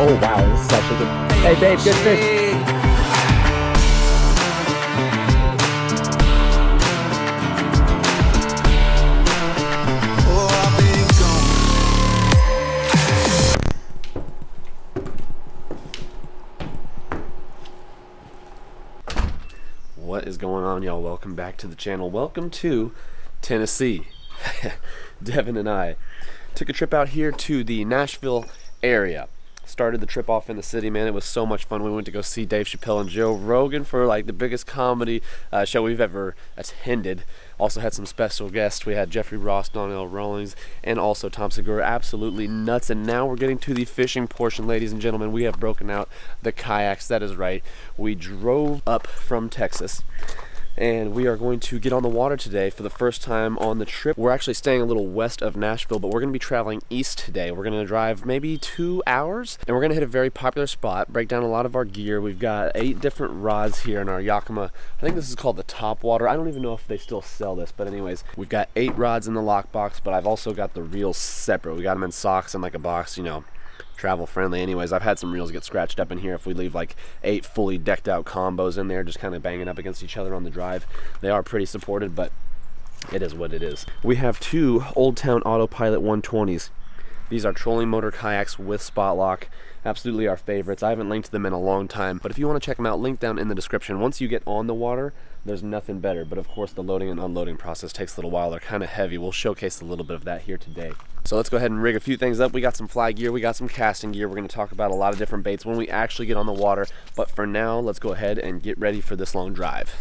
Oh wow, this is actually good. Hey babe, good fish. What is going on, y'all? Welcome back to the channel. Welcome to Tennessee. Devin and I took a trip out here to the Nashville area. Started the trip off in the city, man. It was so much fun. We went to go see Dave Chappelle and Joe Rogan for like the biggest comedy show we've ever attended. Also had some special guests. We had Jeffrey Ross, Donnell Rawlings, and also Tom Segura. Absolutely nuts. And now we're getting to the fishing portion, ladies and gentlemen. We have broken out the kayaks. That is right. We drove up from Texas, and we are going to get on the water today for the first time on the trip. We're actually staying a little west of Nashville, but we're gonna be traveling east today. We're gonna drive maybe 2 hours, and we're gonna hit a very popular spot, break down a lot of our gear. We've got 8 different rods here in our Yakima. I think this is called the Topwater. I don't even know if they still sell this, but anyways, we've got 8 rods in the lockbox, but I've also got the reels separate. We got them in socks and like a box, you know, travel friendly. Anyways, I've had some reels get scratched up in here. If we leave like 8 fully decked out combos in there, just kind of banging up against each other on the drive, they are pretty supported, but it is what it is. We have 2 Old Town Autopilot 120s. These are trolling motor kayaks with spot lock. Absolutely our favorites. I haven't linked them in a long time, but if you want to check them out, link down in the description. Once you get on the water, there's nothing better, but of course the loading and unloading process takes a little while. They're kind of heavy. We'll showcase a little bit of that here today. So let's go ahead and rig a few things up. We got some fly gear, we got some casting gear. We're going to talk about a lot of different baits when we actually get on the water, but for now, let's go ahead and get ready for this long drive.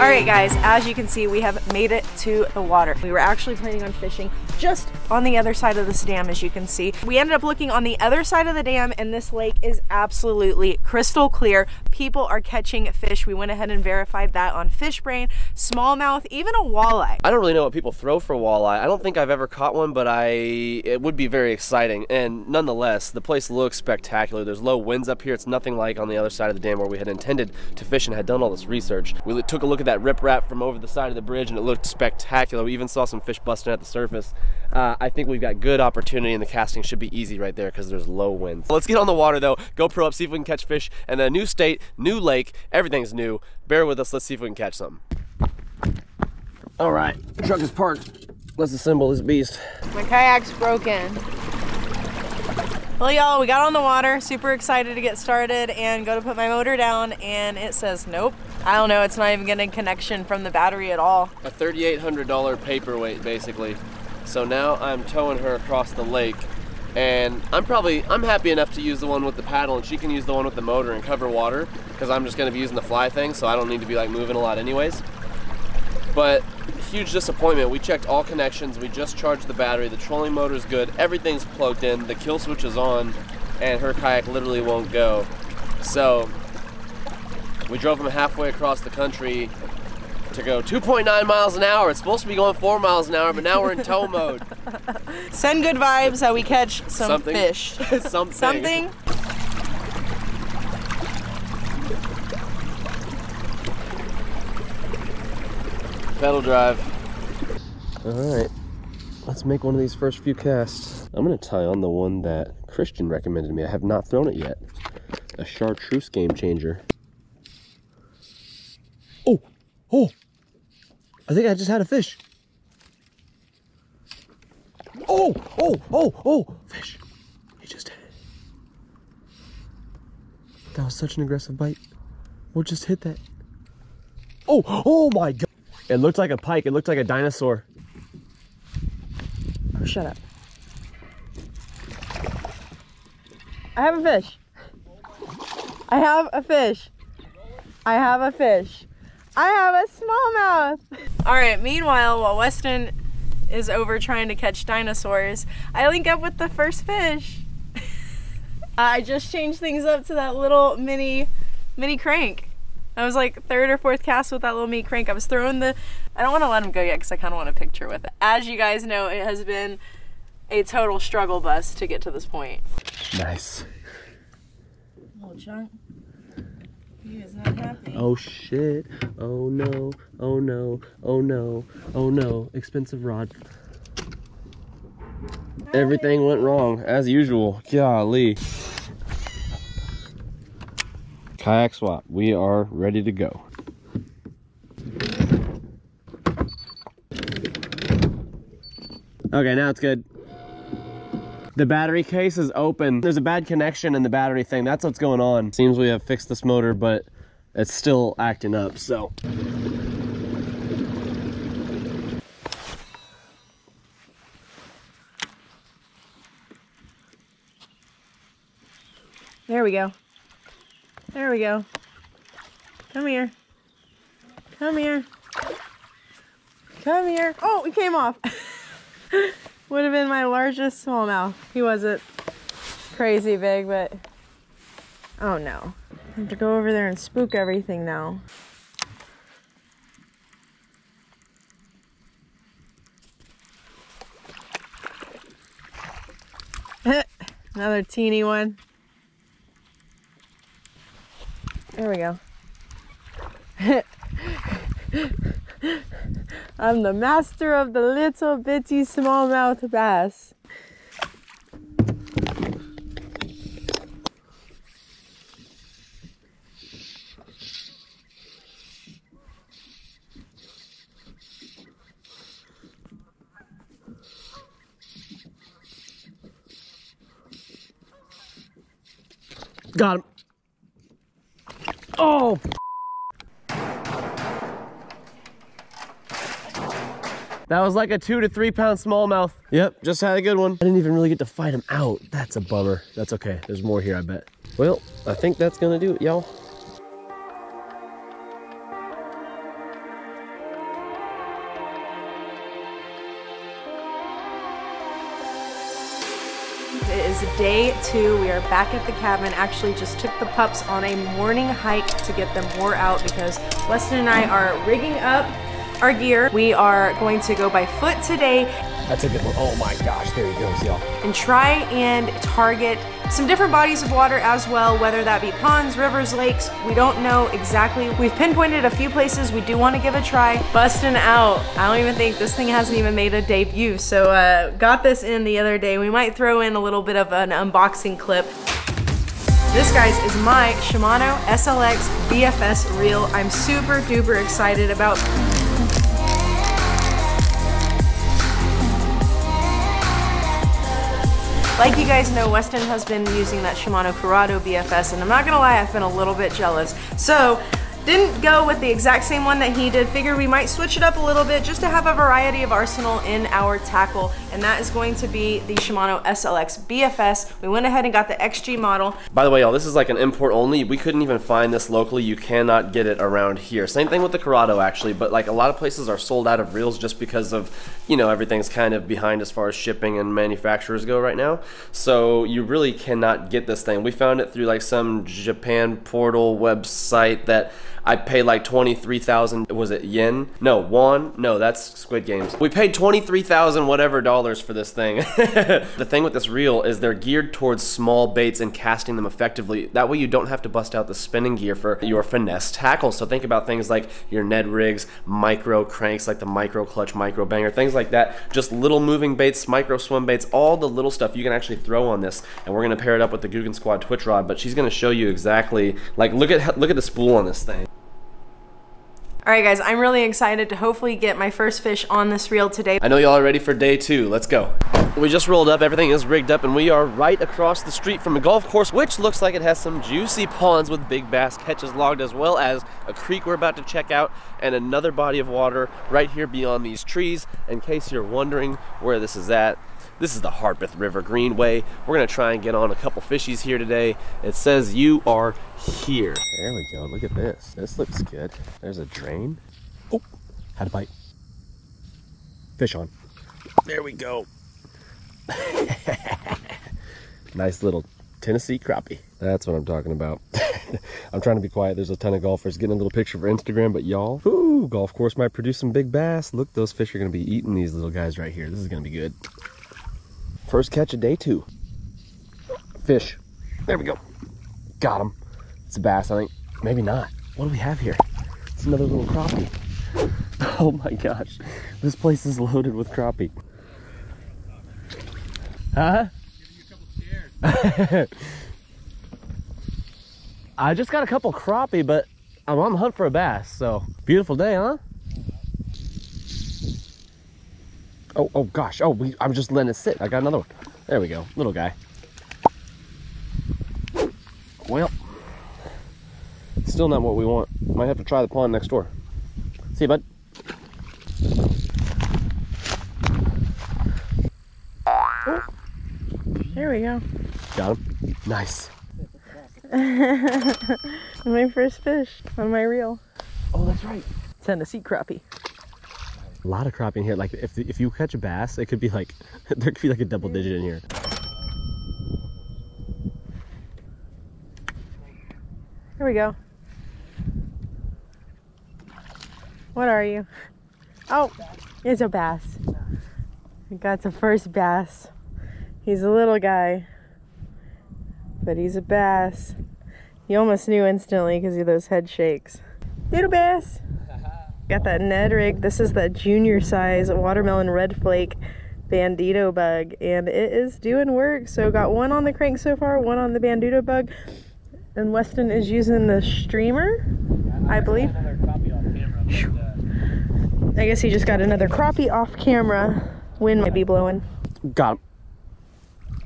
All right guys, as you can see, we have made it to the water. We were actually planning on fishing just on the other side of this dam, as you can see. We ended up looking on the other side of the dam, and this lake is absolutely crystal clear. People are catching fish. We went ahead and verified that on Fishbrain, smallmouth, even a walleye. I don't really know what people throw for walleye. I don't think I've ever caught one, but it would be very exciting. And nonetheless, the place looks spectacular. There's low winds up here. It's nothing like on the other side of the dam where we had intended to fish and had done all this research. We took a look at that riprap from over the side of the bridge, and it looked spectacular. We even saw some fish busting at the surface. I think we've got good opportunity, and the casting should be easy right there because there's low winds. Let's get on the water though, GoPro up, see if we can catch fish. And a new state, new lake, everything's new. Bear with us, let's see if we can catch something. All right, the truck is parked. Let's assemble this beast. My kayak's broken. Well y'all, we got on the water, super excited to get started and go to put my motor down, and it says nope. I don't know, it's not even getting connection from the battery at all. A $3,800 paperweight basically. So now I'm towing her across the lake, and I'm happy enough to use the one with the paddle, and she can use the one with the motor and cover water, because I'm just gonna be using the fly thing, so I don't need to be like moving a lot anyways. But huge disappointment. We checked all connections, we just charged the battery, the trolling motor's good, everything's plugged in, the kill switch is on, and her kayak literally won't go. So we drove them halfway across the country to go 2.9 miles an hour. It's supposed to be going 4 miles an hour, but now we're in tow mode. Send good vibes that we catch some fish. Something. Something. Pedal drive. All right, let's make one of these first few casts. I'm gonna tie on the one that Christian recommended me. I have not thrown it yet. A chartreuse game changer. Oh, oh. I think I just had a fish. Oh, oh, oh, oh, fish. He just did it. That was such an aggressive bite. We'll just hit that. Oh, oh my God. It looked like a pike. It looked like a dinosaur. Oh, shut up. I have a fish. I have a fish. I have a fish. I have a smallmouth. All right, meanwhile, while Weston is over trying to catch dinosaurs, I link up with the first fish. I just changed things up to that little mini crank. I was like 3rd or 4th cast with that little mini crank. I was throwing the, I don't want to let him go yet because I kind of want a picture with it. As you guys know, it has been a total struggle bus to get to this point. Nice. Oh, Chunk. He is not happy. Oh, shit. Oh, no. Oh, no. Oh, no. Oh, no. Expensive rod. Everything went wrong, as usual. Golly. Kayak swap. We are ready to go. Okay, now it's good. The battery case is open. There's a bad connection in the battery thing. That's what's going on. Seems we have fixed this motor, but it's still acting up, so. There we go. There we go. Come here. Come here. Come here. Oh, it came off. Would have been my largest smallmouth. He wasn't crazy big, but oh no. I have to go over there and spook everything now. Another teeny one. There we go. I'm the master of the little bitty smallmouth bass. Got him. Oh, that was like a 2 to 3 pound smallmouth. Yep, just had a good one. I didn't even really get to fight him out. That's a bummer. That's okay. There's more here, I bet. Well, I think that's gonna do it, y'all. It is day 2. We are back at the cabin. Actually just took the pups on a morning hike to get them wore out because Weston and I are rigging up our gear. We are going to go by foot today. That's a good one. Oh my gosh, there he goes, y'all. And try and target some different bodies of water as well, whether that be ponds, rivers, lakes. We don't know exactly. We've pinpointed a few places we do want to give a try. Busting out. I don't even think this thing hasn't even made a debut. So got this in the other day. We might throw in a little bit of an unboxing clip. This, guys, is my Shimano SLX BFS reel. I'm super duper excited about. Like you guys know, Weston has been using that Shimano Curado BFS, and I'm not gonna lie, I've been a little bit jealous. So, didn't go with the exact same one that he did. Figured we might switch it up a little bit just to have a variety of arsenal in our tackle, and that is going to be the Shimano SLX BFS. We went ahead and got the XG model. By the way, y'all, this is like an import only. We couldn't even find this locally. You cannot get it around here. Same thing with the Curado, actually, but like a lot of places are sold out of reels just because of, you know, everything's kind of behind as far as shipping and manufacturers go right now. So you really cannot get this thing. We found it through like some Japan portal website that I paid like 23,000, was it yen? No, won? No, that's Squid Games. We paid 23,000 whatever dollars for this thing. The thing with this reel is they're geared towards small baits and casting them effectively. That way you don't have to bust out the spinning gear for your finesse tackle. So think about things like your Ned rigs, micro cranks, like the micro clutch, micro banger, things like that. Just little moving baits, micro swim baits, all the little stuff you can actually throw on this. And we're gonna pair it up with the Googan Squad Twitch rod, but she's gonna show you exactly, like look at the spool on this thing. All right, guys, I'm really excited to hopefully get my first fish on this reel today. I know y'all are ready for day 2. Let's go. We just rolled up, everything is rigged up, and we are right across the street from a golf course, which looks like it has some juicy ponds with big bass catches logged, as well as a creek we're about to check out and another body of water right here beyond these trees. In case you're wondering where this is at, this is the Harpeth River Greenway. We're gonna try and get on a couple fishies here today. It says you are here. There we go, look at this. This looks good. There's a drain. Oh, had a bite. Fish on. There we go. Nice little Tennessee crappie. That's what I'm talking about. I'm trying to be quiet. There's a ton of golfers getting a little picture for Instagram, but y'all, ooh, golf course might produce some big bass. Look, those fish are gonna be eating these little guys right here. This is gonna be good. First catch of day 2. Fish. There we go. Got him. It's a bass, I think. Maybe not. What do we have here? It's another little crappie. Oh my gosh. This place is loaded with crappie. Huh? I just got a couple crappie, but I'm on the hunt for a bass, so. Beautiful day, huh? Oh, oh gosh. Oh, I'm just letting it sit. I got another one. There we go. Little guy. Well, still not what we want. Might have to try the pond next door. See you, bud. Oh, there we go. Got him. Nice. My first fish on my reel. Oh, that's right. Tennessee crappie. A lot of crappie in here. Like if you catch a bass, it could be like, there could be like a double digit in here. There we go. What are you? Oh, it's a bass. We got the first bass. He's a little guy, but he's a bass. You almost knew instantly because of those head shakes. Little bass. Got that Ned rig. This is that junior size watermelon red flake Bandito Bug, and it is doing work. So got one on the crank so far, one on the Bandito Bug. And Weston is using the streamer, I believe. I guess he just got another crappie off camera. Wind might be blowing. Got him.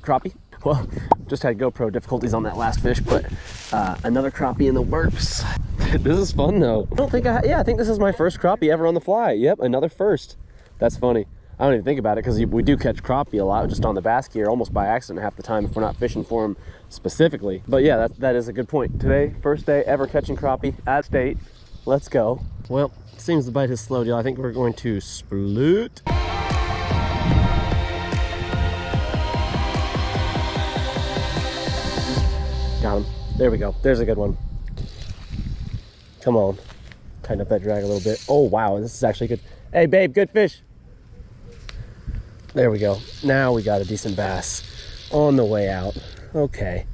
Crappie. Well, just had GoPro difficulties on that last fish, but another crappie in the works. This is fun though. I don't think I think this is my first crappie ever on the fly. Yep, another first. That's funny. I don't even think about it because we do catch crappie a lot just on the bass gear, almost by accident half the time if we're not fishing for them specifically. But yeah, that is a good point. Today, first day ever catching crappie at state. Let's go. Well, seems the bite has slowed, y'all. I think we're going to sploot. Got him. There we go. There's a good one. Come on. Tighten up that drag a little bit. Oh, wow. This is actually good. Hey, babe, good fish. There we go. Now we got a decent bass on the way out. Okay.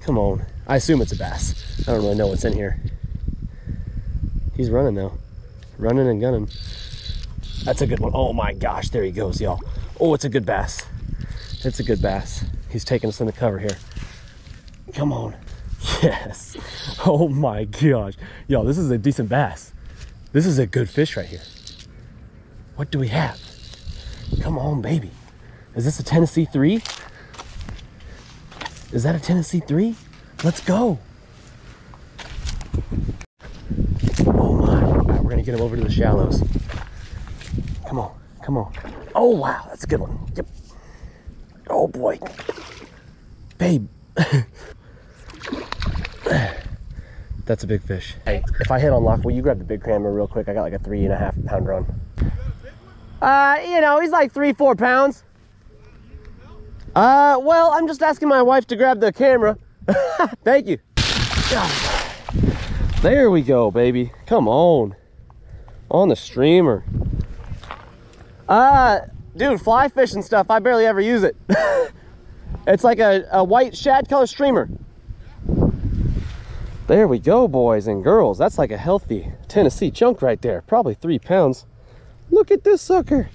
Come on. I assume it's a bass. I don't really know what's in here. He's running though. Running and gunning. That's a good one. Oh my gosh. There he goes, y'all. Oh, it's a good bass. It's a good bass. He's taking us in the cover here. Come on. Yes. Oh my gosh. Y'all, this is a decent bass. This is a good fish right here. What do we have? Come on, baby. Is this a Tennessee 3? Is that a Tennessee 3? Let's go. Oh, my. All right, we're going to get him over to the shallows. Come on. Come on. Oh, wow. That's a good one. Yep. Oh, boy. Babe. That's a big fish. Hey, if I hit on lock, will you grab the big crammer real quick? I got like a 3.5 pounder on. You know, he's like 3-4 pounds. Well, I'm just asking my wife to grab the camera. Thank you. There we go, baby. Come on the streamer. Dude, fly fish and stuff, I barely ever use it. It's like a white shad color streamer. There we go, boys and girls. That's like a healthy Tennessee chunk right there, probably 3 pounds. Look at this sucker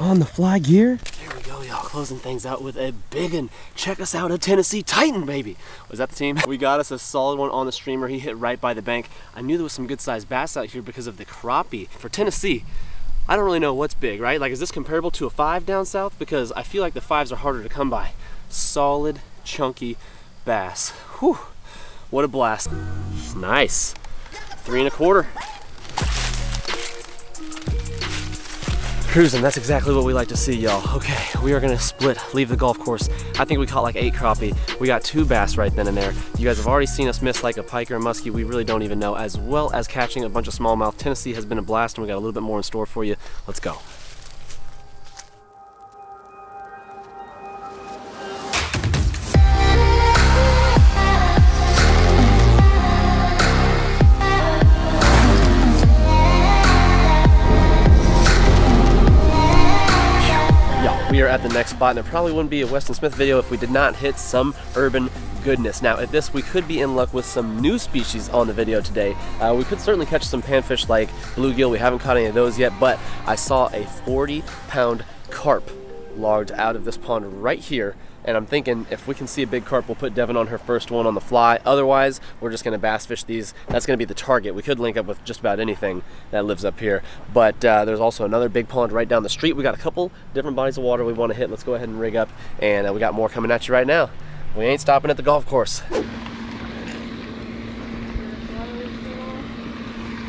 on the fly gear. Here we go, y'all, closing things out with a big one. Check us out, a Tennessee Titan, baby. Was that the team? We got us a solid one on the streamer. He hit right by the bank. I knew there was some good sized bass out here because of the crappie. For Tennessee, I don't really know what's big, right? Like, is this comparable to a 5 down south? Because I feel like the 5s are harder to come by. Solid, chunky bass. Whew, what a blast. Nice, 3.25. Cruising, that's exactly what we like to see, y'all. Okay, we are gonna split, leave the golf course. I think we caught like 8 crappie. We got 2 bass right then and there. You guys have already seen us miss like a pike or a muskie, we really don't even know, as well as catching a bunch of smallmouth. Tennessee has been a blast and we got a little bit more in store for you. Let's go. we are at the next spot, and it probably wouldn't be a Weston Smith video if we did not hit some urban goodness. Now at this, we could be in luck with some new species on the video today. We could certainly catch some panfish like bluegill. We haven't caught any of those yet, but I saw a 40-pound carp logged out of this pond right here, and I'm thinking if we can see a big carp, we'll put Devin on her first one on the fly. Otherwise, we're just gonna bass fish these. That's gonna be the target. We could link up with just about anything that lives up here, but there's also another big pond right down the street. We got a couple different bodies of water we wanna hit. Let's go ahead and rig up, and we got more coming at you right now. We ain't stopping at the golf course.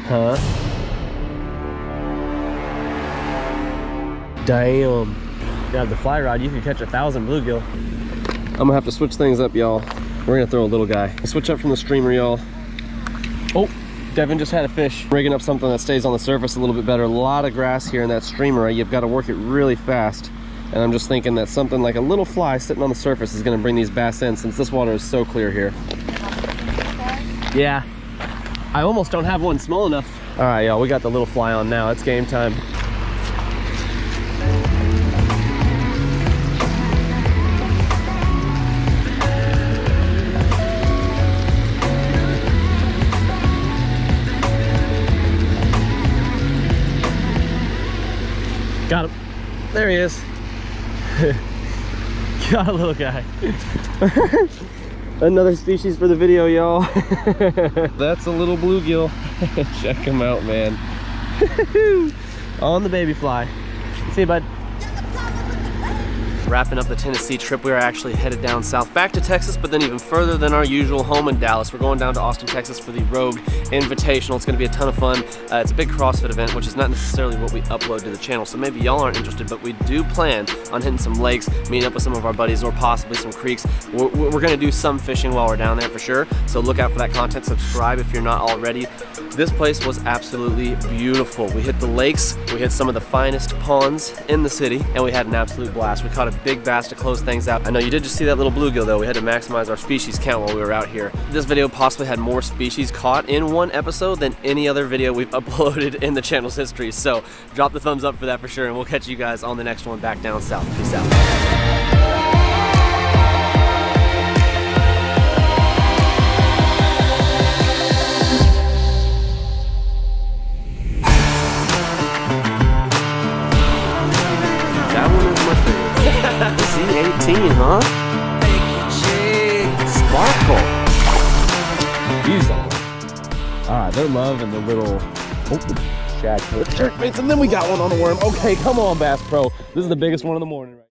Huh? Damn. Grab the fly rod, you can catch 1,000 bluegill. I'm gonna have to switch things up, y'all. We're gonna throw a little guy. Switch up from the streamer, y'all. Oh, Devin just had a fish. Rigging up something that stays on the surface a little bit better. A lot of grass here in that streamer. You've got to work it really fast. And I'm just thinking that something like a little fly sitting on the surface is gonna bring these bass in, since this water is so clear here. Yeah, I almost don't have one small enough. All right, y'all, we got the little fly on now. It's game time. Got him. There he is. Got a little guy. Another species for the video, y'all. That's a little bluegill. Check him out, man. On the baby fly. See you, bud. Wrapping up the Tennessee trip, we are actually headed down south back to Texas, but then even further than our usual home in Dallas. We're going down to Austin, Texas for the Rogue Invitational. It's gonna be a ton of fun. It's a big CrossFit event, which is not necessarily what we upload to the channel, so maybe y'all aren't interested, but we do plan on hitting some lakes, meeting up with some of our buddies, or possibly some creeks. We're gonna do some fishing while we're down there for sure, so look out for that content. Subscribe if you're not already. This place was absolutely beautiful. We hit the lakes, we hit some of the finest ponds in the city, and we had an absolute blast. We caught a big bass to close things out. I know you did just see that little bluegill though. We had to maximize our species count while we were out here. This video possibly had more species caught in one episode than any other video we've uploaded in the channel's history. So drop the thumbs up for that for sure, and we'll catch you guys on the next one back down south. Peace out. Huh? Sparkle. Views on. Ah, they're loving the little shad jerkbaits, and then we got one on a worm. Okay, come on, Bass Pro. This is the biggest one of the morning.